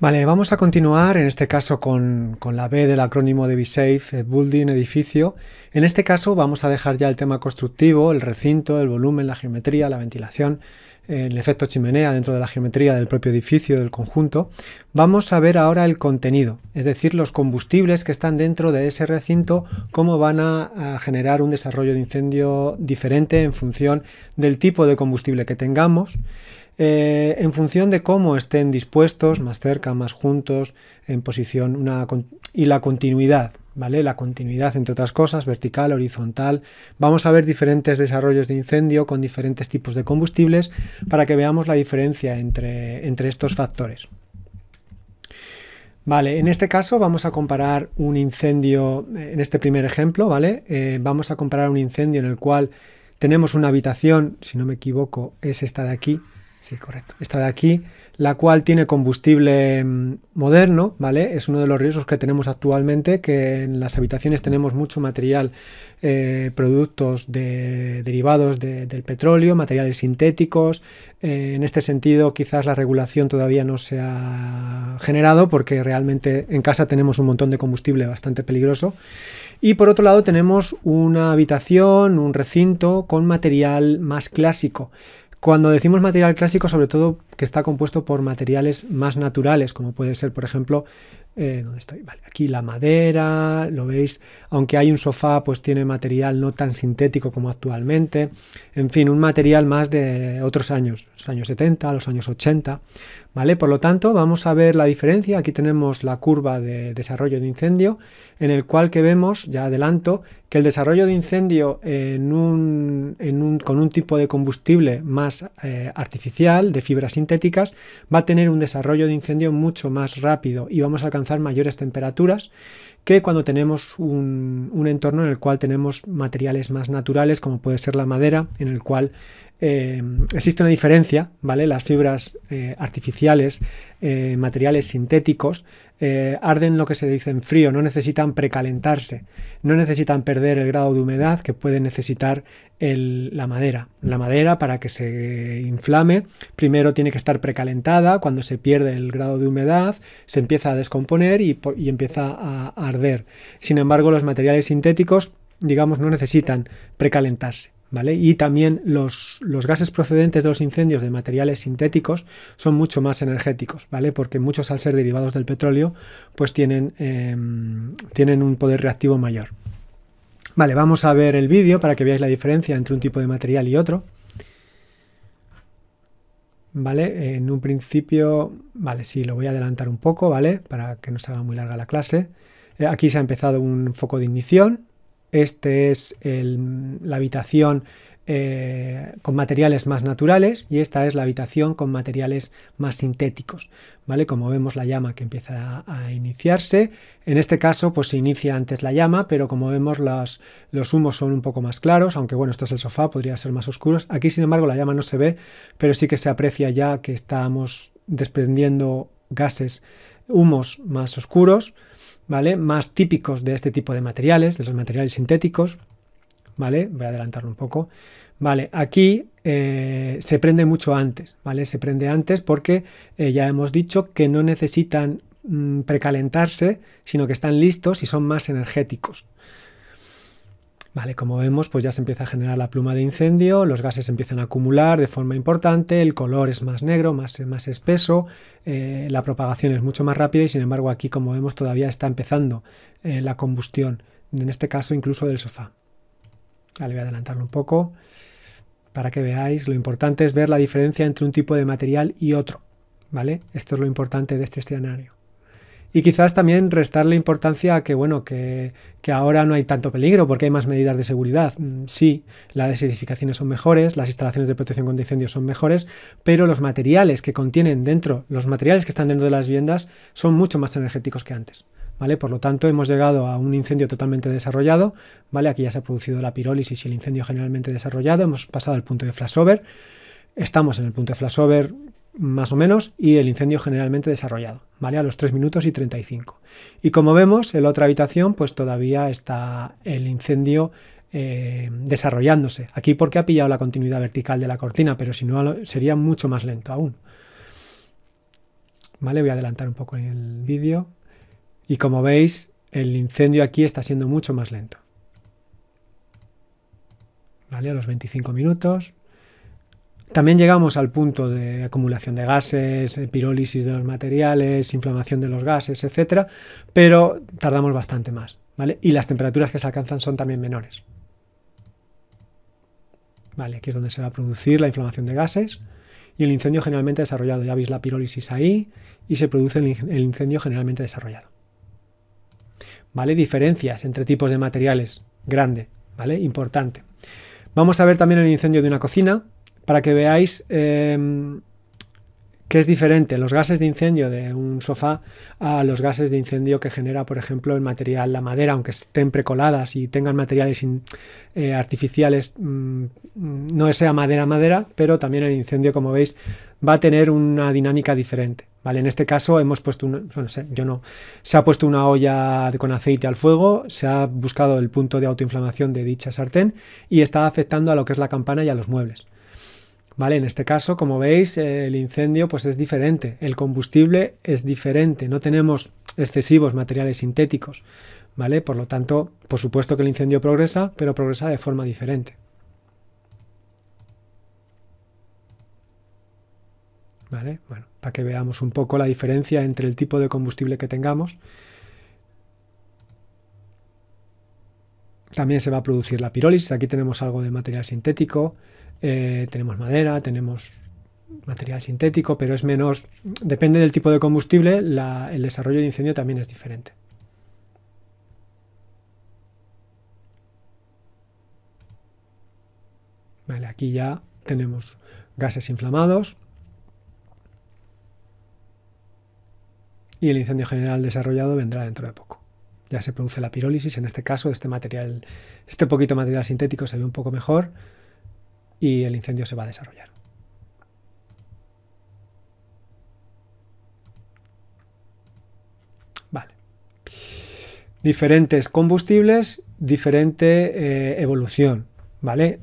Vale, vamos a continuar en este caso con la B del acrónimo de B-SAFE, Building, edificio. En este caso vamos a dejar ya el tema constructivo, el recinto, el volumen, la geometría, la ventilación, el efecto chimenea dentro de la geometría del propio edificio, del conjunto. Vamos a ver ahora el contenido, es decir, los combustibles que están dentro de ese recinto, cómo van a generar un desarrollo de incendio diferente en función del tipo de combustible que tengamos. En función de cómo estén dispuestos, más cerca, más juntos, en posición, y la continuidad, ¿vale? La continuidad, entre otras cosas, vertical, horizontal. Vamos a ver diferentes desarrollos de incendio con diferentes tipos de combustibles para que veamos la diferencia entre estos factores. Vale, en este caso vamos a comparar un incendio, en este primer ejemplo, ¿vale? Vamos a comparar un incendio en el cual tenemos una habitación, si no me equivoco, es esta de aquí. Sí, correcto. Esta de aquí, la cual tiene combustible moderno, ¿vale? Es uno de los riesgos que tenemos actualmente, que en las habitaciones tenemos mucho material, productos derivados del petróleo, materiales sintéticos. En este sentido, quizás la regulación todavía no se ha generado porque realmente en casa tenemos un montón de combustible bastante peligroso. Y por otro lado tenemos una habitación, un recinto con material más clásico. Cuando decimos material clásico, sobre todo que está compuesto por materiales más naturales, como puede ser, por ejemplo, ¿dónde estoy? Vale, aquí la madera, lo veis, aunque hay un sofá, pues tiene material no tan sintético como actualmente, en fin, un material más de otros años, los años 70, los años 80, ¿vale? Por lo tanto, vamos a ver la diferencia. Aquí tenemos la curva de desarrollo de incendio, en el cual que vemos, ya adelanto, que el desarrollo de incendio con un tipo de combustible más artificial, de fibras sintéticas, va a tener un desarrollo de incendio mucho más rápido y vamos a alcanzar mayores temperaturas que cuando tenemos un entorno en el cual tenemos materiales más naturales, como puede ser la madera, en el cual existe una diferencia, ¿vale? Las fibras artificiales, materiales sintéticos, arden lo que se dice en frío, no necesitan precalentarse, no necesitan perder el grado de humedad que puede necesitar la madera para que se inflame. Primero tiene que estar precalentada, cuando se pierde el grado de humedad se empieza a descomponer y empieza a arder. Sin embargo, los materiales sintéticos, digamos, no necesitan precalentarse, ¿vale? Y también los gases procedentes de los incendios de materiales sintéticos son mucho más energéticos, ¿vale? Porque muchos, al ser derivados del petróleo, pues tienen un poder reactivo mayor. Vale, vamos a ver el vídeo para que veáis la diferencia entre un tipo de material y otro. Vale, en un principio, vale, sí, lo voy a adelantar un poco, ¿vale? Para que no se haga muy larga la clase. Aquí se ha empezado un foco de ignición. Este es la habitación con materiales más naturales y esta es la habitación con materiales más sintéticos, ¿vale? Como vemos, la llama que empieza a iniciarse. En este caso, pues se inicia antes la llama, pero como vemos, los humos son un poco más claros, aunque bueno, esto es el sofá, podría ser más oscuros. Aquí, sin embargo, la llama no se ve, pero sí que se aprecia ya que estamos desprendiendo gases, humos más oscuros, ¿vale? Más típicos de este tipo de materiales, de los materiales sintéticos, ¿vale? Voy a adelantarlo un poco. Vale, aquí se prende mucho antes, ¿vale? Se prende antes porque ya hemos dicho que no necesitan precalentarse, sino que están listos y son más energéticos. Vale, como vemos, pues ya se empieza a generar la pluma de incendio, los gases se empiezan a acumular de forma importante, el color es más negro, más espeso, la propagación es mucho más rápida y, sin embargo, aquí, como vemos, todavía está empezando la combustión, en este caso incluso del sofá. Vale, voy a adelantarlo un poco para que veáis. Lo importante es ver la diferencia entre un tipo de material y otro, ¿vale? Esto es lo importante de este escenario. Y quizás también restarle importancia a que, bueno, que ahora no hay tanto peligro porque hay más medidas de seguridad. Sí, las desertificaciones son mejores, las instalaciones de protección contra incendios son mejores, pero los materiales que contienen dentro, los materiales que están dentro de las viviendas son mucho más energéticos que antes, ¿vale? Por lo tanto, hemos llegado a un incendio totalmente desarrollado, ¿vale? Aquí ya se ha producido la pirólisis y el incendio generalmente desarrollado, hemos pasado al punto de flashover, estamos en el punto de flashover más o menos, y el incendio generalmente desarrollado, ¿vale? A los 3 minutos y 35. Y como vemos, en la otra habitación, pues todavía está el incendio desarrollándose. Aquí porque ha pillado la continuidad vertical de la cortina, pero si no, sería mucho más lento aún. ¿Vale? Voy a adelantar un poco el vídeo. Y como veis, el incendio aquí está siendo mucho más lento. ¿Vale? A los 25 minutos. También llegamos al punto de acumulación de gases, pirólisis de los materiales, inflamación de los gases, etcétera, pero tardamos bastante más, ¿vale? Y las temperaturas que se alcanzan son también menores. Vale, aquí es donde se va a producir la inflamación de gases y el incendio generalmente desarrollado. Ya veis la pirólisis ahí y se produce el incendio generalmente desarrollado. ¿Vale? Diferencias entre tipos de materiales, grande, ¿vale? Importante. Vamos a ver también el incendio de una cocina, para que veáis que es diferente los gases de incendio de un sofá a los gases de incendio que genera, por ejemplo, el material, la madera, aunque estén precoladas y tengan materiales artificiales, no sea madera, pero también el incendio, como veis, va a tener una dinámica diferente. ¿Vale? En este caso hemos puesto se ha puesto una olla con aceite al fuego, se ha buscado el punto de autoinflamación de dicha sartén y está afectando a lo que es la campana y a los muebles. ¿Vale? En este caso, como veis, el incendio pues es diferente, el combustible es diferente, no tenemos excesivos materiales sintéticos, ¿vale? Por lo tanto, por supuesto que el incendio progresa, pero progresa de forma diferente. ¿Vale? Bueno, para que veamos un poco la diferencia entre el tipo de combustible que tengamos. También se va a producir la pirólisis, aquí tenemos algo de material sintético. Tenemos madera, tenemos material sintético, pero es menos, depende del tipo de combustible, el desarrollo de incendio también es diferente. Vale, aquí ya tenemos gases inflamados y el incendio general desarrollado vendrá dentro de poco. Ya se produce la pirólisis, en este caso este poquito material sintético se ve un poco mejor y el incendio se va a desarrollar. Vale. Diferentes combustibles, diferente evolución, ¿vale?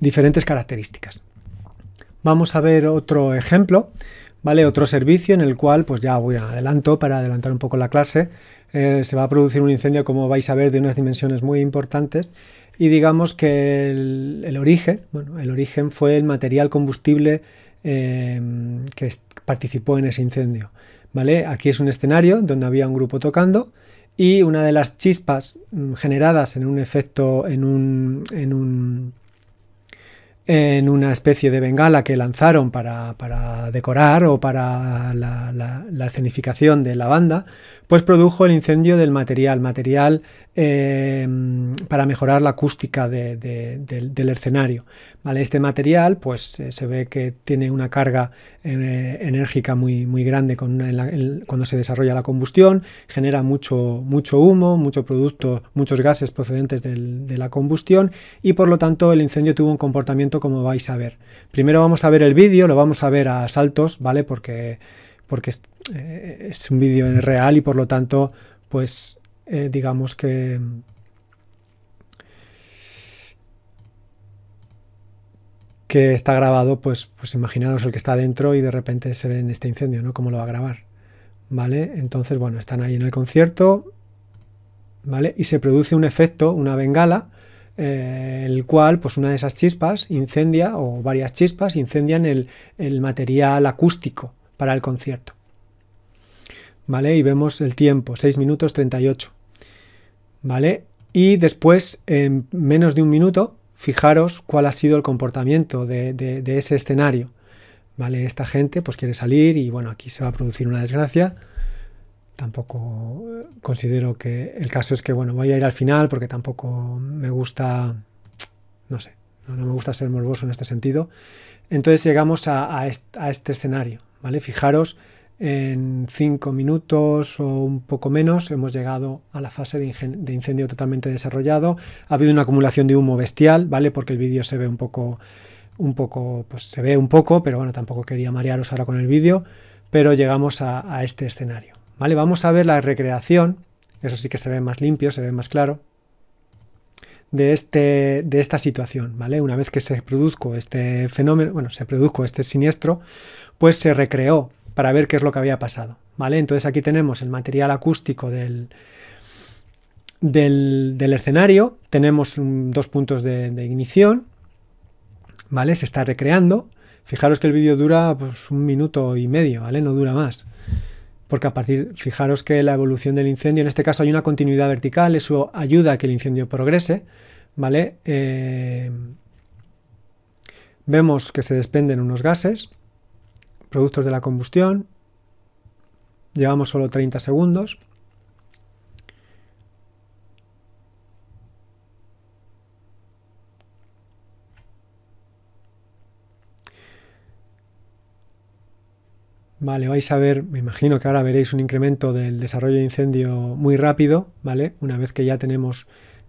Diferentes características. Vamos a ver otro ejemplo, ¿vale? Otro servicio en el cual, pues ya para adelantar un poco la clase, se va a producir un incendio, como vais a ver, de unas dimensiones muy importantes. Y digamos que el origen fue el material combustible que participó en ese incendio. ¿Vale? Aquí es un escenario donde había un grupo tocando y una de las chispas generadas en un efecto, en una especie de bengala que lanzaron para decorar o para la escenificación de la banda, pues produjo el incendio del material para mejorar la acústica del escenario. ¿Vale? Este material pues se ve que tiene una carga enérgica muy, muy grande cuando se desarrolla la combustión, genera mucho humo, muchos gases procedentes de la combustión y por lo tanto el incendio tuvo un comportamiento como vais a ver. Primero vamos a ver el vídeo, lo vamos a ver a saltos, ¿vale? Porque es un vídeo real y por lo tanto, pues digamos que está grabado, pues imaginaros el que está dentro y de repente se ve en este incendio, ¿no? ¿Cómo lo va a grabar? ¿Vale? Entonces, bueno, están ahí en el concierto, ¿vale? Y se produce un efecto, una bengala, el cual pues una de esas chispas incendia o varias chispas incendian el material acústico para el concierto. ¿Vale? Y vemos el tiempo, 6 minutos 38. ¿Vale? Y después, en menos de un minuto, fijaros cuál ha sido el comportamiento de ese escenario. ¿Vale? Esta gente pues quiere salir y bueno, aquí se va a producir una desgracia. Tampoco considero que... El caso es que, bueno, voy a ir al final porque tampoco me gusta... No sé, no me gusta ser morboso en este sentido. Entonces llegamos a este escenario, ¿vale? Fijaros, en 5 minutos o un poco menos hemos llegado a la fase de incendio totalmente desarrollado. Ha habido una acumulación de humo bestial, ¿vale? Porque el vídeo se ve un poco, pero bueno, tampoco quería marearos ahora con el vídeo, pero llegamos a este escenario. Vale, vamos a ver la recreación, eso sí que se ve más limpio, se ve más claro, de esta situación, ¿vale? Una vez que se produjo este siniestro, pues se recreó para ver qué es lo que había pasado, ¿vale? Entonces aquí tenemos el material acústico del escenario, tenemos dos puntos de ignición, ¿vale? Se está recreando. Fijaros que el vídeo dura pues, 1,5 minutos, ¿vale? No dura más. Porque fijaros que la evolución del incendio, en este caso hay una continuidad vertical, eso ayuda a que el incendio progrese, ¿vale? Vemos que se desprenden unos gases, productos de la combustión, llevamos solo 30 segundos. Vale, vais a ver, me imagino que ahora veréis un incremento del desarrollo de incendio muy rápido, ¿vale? Una vez que ya tenemos,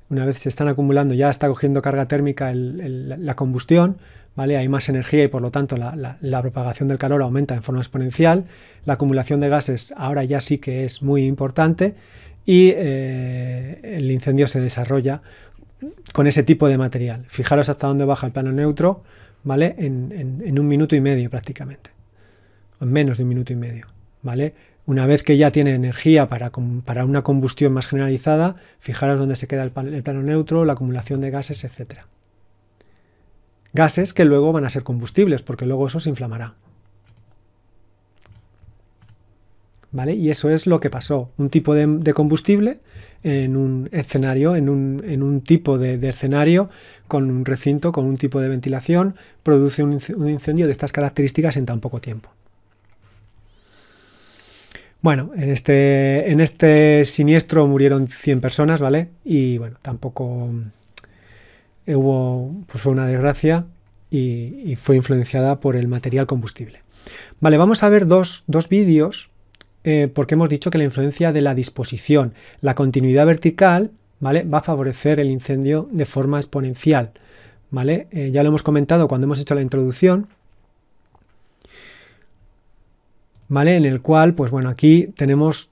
una vez se están acumulando, ya está cogiendo carga térmica la combustión, ¿vale? Hay más energía y por lo tanto la propagación del calor aumenta en forma exponencial, la acumulación de gases ahora ya sí que es muy importante y el incendio se desarrolla con ese tipo de material. Fijaros hasta dónde baja el plano neutro, ¿vale? En 1,5 minutos prácticamente. En menos de 1,5 minutos, ¿vale? Una vez que ya tiene energía para una combustión más generalizada, fijaros dónde se queda el plano neutro, la acumulación de gases, etcétera. Gases que luego van a ser combustibles, porque luego eso se inflamará. ¿Vale? Y eso es lo que pasó. Un tipo de combustible en un escenario, en un tipo de escenario, con un recinto, con un tipo de ventilación, produce un incendio de estas características en tan poco tiempo. Bueno, en este siniestro murieron 100 personas, ¿vale? Y bueno, tampoco hubo, pues fue una desgracia y fue influenciada por el material combustible. Vale, vamos a ver dos vídeos porque hemos dicho que la influencia de la disposición, la continuidad vertical, ¿vale? Va a favorecer el incendio de forma exponencial, ¿vale? Ya lo hemos comentado cuando hemos hecho la introducción. ¿Vale? En el cual, pues bueno, aquí tenemos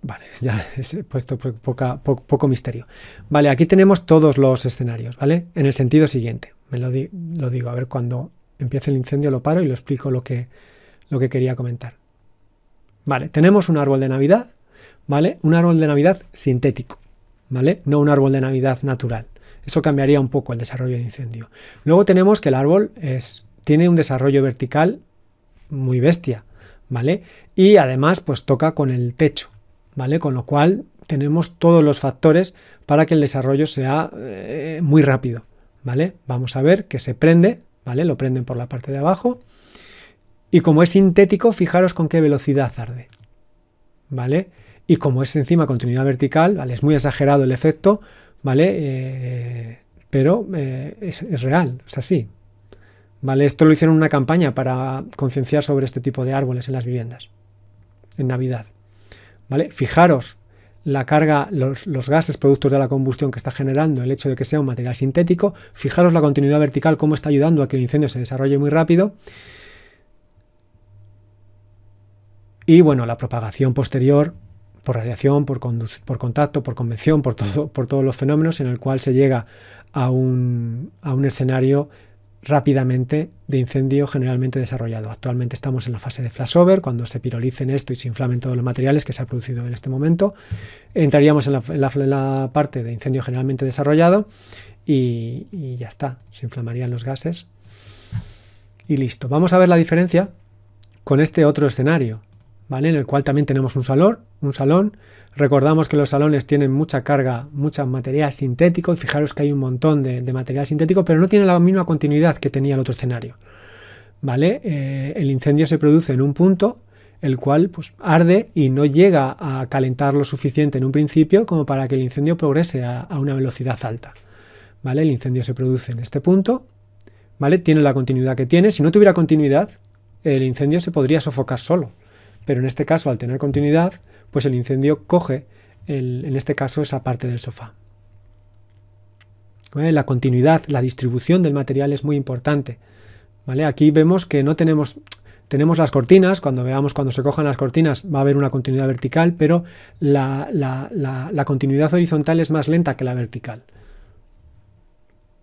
vale, ya he puesto poco misterio. Vale, aquí tenemos todos los escenarios, ¿vale? En el sentido siguiente, lo digo, a ver, cuando empiece el incendio lo paro y lo explico lo que quería comentar. Vale, tenemos un árbol de Navidad, ¿vale? Un árbol de Navidad sintético, ¿vale? No un árbol de Navidad natural. Eso cambiaría un poco el desarrollo de incendio. Luego tenemos que el árbol tiene un desarrollo vertical muy bestia, ¿vale? Y además pues toca con el techo, ¿vale? Con lo cual tenemos todos los factores para que el desarrollo sea muy rápido, ¿vale? Vamos a ver que se prende, ¿vale? Lo prenden por la parte de abajo y como es sintético, fijaros con qué velocidad arde, ¿vale? Y como es encima continuidad vertical, ¿vale? Es muy exagerado el efecto, ¿vale? Pero es real, es así. ¿Vale? Esto lo hicieron en una campaña para concienciar sobre este tipo de árboles en las viviendas, en Navidad. ¿Vale? Fijaros la carga, los gases productos de la combustión que está generando, el hecho de que sea un material sintético. Fijaros la continuidad vertical, cómo está ayudando a que el incendio se desarrolle muy rápido. Y bueno, la propagación posterior por radiación, por contacto, por convección, por todos los fenómenos en el cual se llega a un escenario rápidamente de incendio generalmente desarrollado. Actualmente estamos en la fase de flashover, cuando se pirolicen esto y se inflamen todos los materiales que se ha producido en este momento. Entraríamos en la parte de incendio generalmente desarrollado y ya está, se inflamarían los gases y listo. Vamos a ver la diferencia con este otro escenario, ¿vale? En el cual también tenemos un salón. Recordamos que los salones tienen mucha carga, mucho material sintético y fijaros que hay un montón de material sintético, pero no tiene la misma continuidad que tenía el otro escenario, ¿vale? El incendio se produce en un punto, el cual pues, arde y no llega a calentar lo suficiente en un principio como para que el incendio progrese a una velocidad alta, ¿vale? El incendio se produce en este punto, ¿vale? Tiene la continuidad que tiene. Si no tuviera continuidad, el incendio se podría sofocar solo. Pero en este caso, al tener continuidad, pues el incendio coge, en este caso, esa parte del sofá. ¿Vale? La continuidad, la distribución del material es muy importante, ¿vale? Aquí vemos que no tenemos las cortinas, cuando se cojan las cortinas va a haber una continuidad vertical, pero la continuidad horizontal es más lenta que la vertical.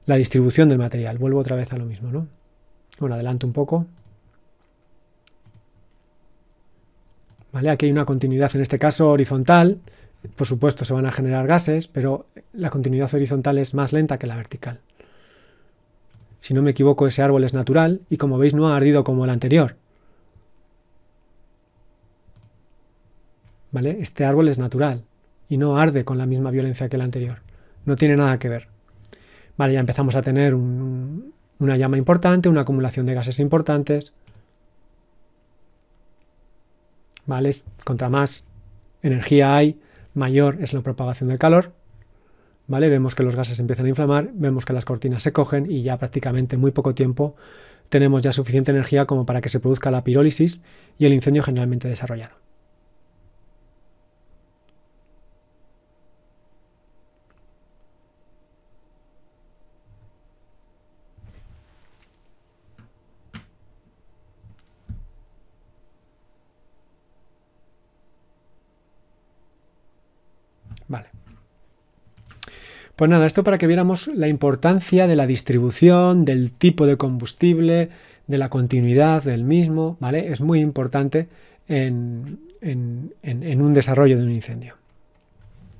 La distribución del material, vuelvo otra vez a lo mismo, ¿no? Bueno, adelanto un poco. ¿vale? Aquí hay una continuidad, en este caso horizontal. Por supuesto se van a generar gases, pero la continuidad horizontal es más lenta que la vertical. Si no me equivoco, ese árbol es natural y, como veis, no ha ardido como el anterior. ¿Vale? Este árbol es natural y no arde con la misma violencia que el anterior. No tiene nada que ver. Vale, ya empezamos a tener una llama importante, una acumulación de gases importantes. ¿Vale? Contra más energía hay, mayor es la propagación del calor. ¿Vale? Vemos que los gases empiezan a inflamar, vemos que las cortinas se cogen y ya prácticamente en muy poco tiempo tenemos ya suficiente energía como para que se produzca la pirólisis y el incendio generalmente desarrollado. Vale. Pues nada, esto para que viéramos la importancia de la distribución, del tipo de combustible, de la continuidad del mismo, ¿vale? Es muy importante en un desarrollo de un incendio.